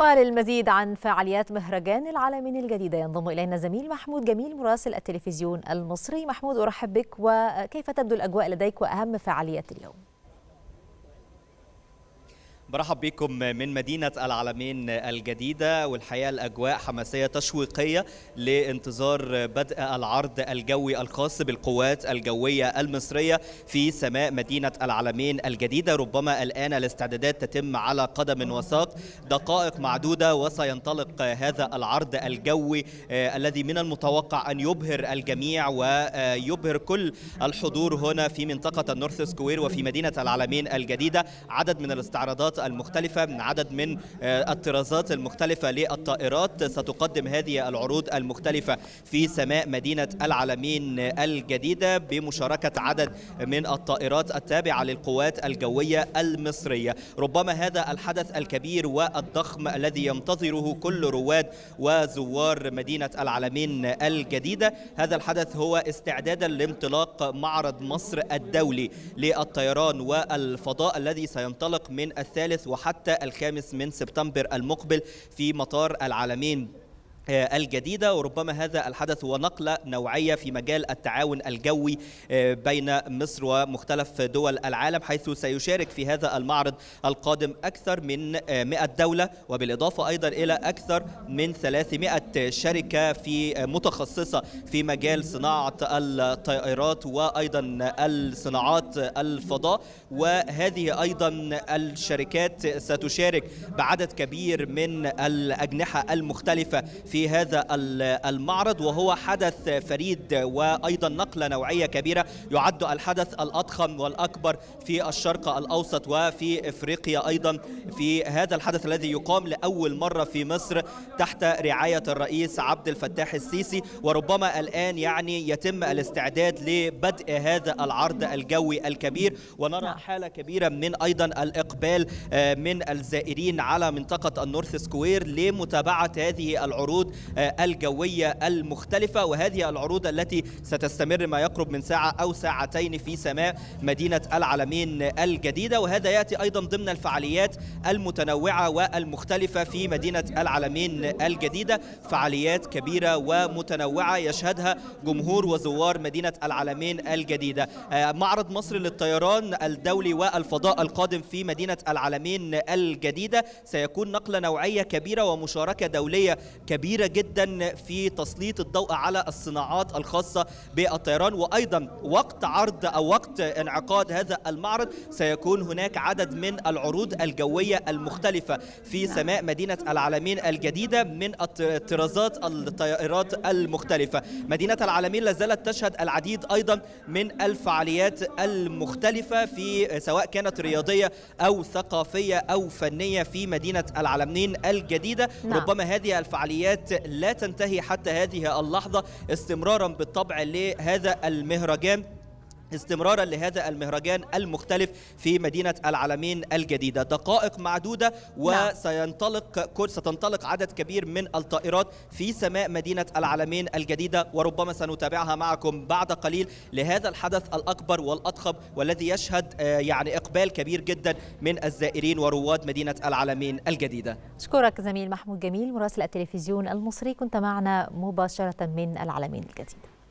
وللمزيد عن فعاليات مهرجان العلمين الجديدة ينضم إلينا زميل محمود جميل مراسل التلفزيون المصري. محمود، أرحب بك، وكيف تبدو الأجواء لديك وأهم فعاليات اليوم؟ برحب بكم من مدينة العلمين الجديدة، والحقيقة الأجواء حماسية تشويقية لانتظار بدء العرض الجوي الخاص بالقوات الجوية المصرية في سماء مدينة العلمين الجديدة. ربما الآن الاستعدادات تتم على قدم وساق، دقائق معدودة وسينطلق هذا العرض الجوي الذي من المتوقع أن يبهر الجميع ويبهر كل الحضور هنا في منطقة النورث سكوير وفي مدينة العلمين الجديدة. عدد من الاستعراضات المختلفة من عدد من الطرازات المختلفة للطائرات ستقدم هذه العروض المختلفة في سماء مدينة العلمين الجديدة بمشاركة عدد من الطائرات التابعة للقوات الجوية المصرية. ربما هذا الحدث الكبير والضخم الذي ينتظره كل رواد وزوار مدينة العلمين الجديدة، هذا الحدث هو استعدادا لانطلاق معرض مصر الدولي للطيران والفضاء الذي سينطلق من الثالث وحتى الخامس من سبتمبر المقبل في مطار العلمين الجديدة. وربما هذا الحدث هو نقلة نوعية في مجال التعاون الجوي بين مصر ومختلف دول العالم، حيث سيشارك في هذا المعرض القادم أكثر من 100 دولة، وبالإضافة أيضا إلى أكثر من 300 شركة متخصصة في مجال صناعة الطائرات وأيضا الصناعات الفضاء. وهذه أيضا الشركات ستشارك بعدد كبير من الأجنحة المختلفة في هذا المعرض، وهو حدث فريد وأيضا نقلة نوعية كبيرة. يعد الحدث الأضخم والأكبر في الشرق الأوسط وفي إفريقيا أيضا، في هذا الحدث الذي يقام لأول مرة في مصر تحت رعاية الرئيس عبد الفتاح السيسي. وربما الآن يتم الاستعداد لبدء هذا العرض الجوي الكبير، ونرى حالة كبيرة من أيضا الإقبال من الزائرين على منطقة النورث سكوير لمتابعة هذه العروض الجوية المختلفة، وهذه العروض التي ستستمر ما يقرب من ساعة أو ساعتين في سماء مدينة العلمين الجديدة. وهذا يأتي أيضا ضمن الفعاليات المتنوعة والمختلفة في مدينة العلمين الجديدة، فعاليات كبيرة ومتنوعة يشهدها جمهور وزوار مدينة العلمين الجديدة. معرض مصر للطيران الدولي والفضاء القادم في مدينة العلمين الجديدة سيكون نقلة نوعية كبيرة ومشاركة دولية كبيرة جدا في تسليط الضوء على الصناعات الخاصة بالطيران. وأيضا وقت عرض أو وقت انعقاد هذا المعرض سيكون هناك عدد من العروض الجوية المختلفة في سماء مدينة العلمين الجديدة من طرازات الطائرات المختلفة. مدينة العلمين لازالت تشهد العديد أيضا من الفعاليات المختلفة في سواء كانت رياضية أو ثقافية أو فنية في مدينة العلمين الجديدة. ربما هذه الفعاليات لا تنتهي حتى هذه اللحظة، استمرارا بالطبع لهذا المهرجان، استمرارا لهذا المهرجان المختلف في مدينة العلمين الجديدة. دقائق معدودة وستنطلق عدد كبير من الطائرات في سماء مدينة العلمين الجديدة، وربما سنتابعها معكم بعد قليل لهذا الحدث الأكبر والأضخم والذي يشهد إقبال كبير جدا من الزائرين ورواد مدينة العلمين الجديدة. أشكرك زميل محمود جميل مراسل التلفزيون المصري، كنت معنا مباشرة من العلمين الجديدة.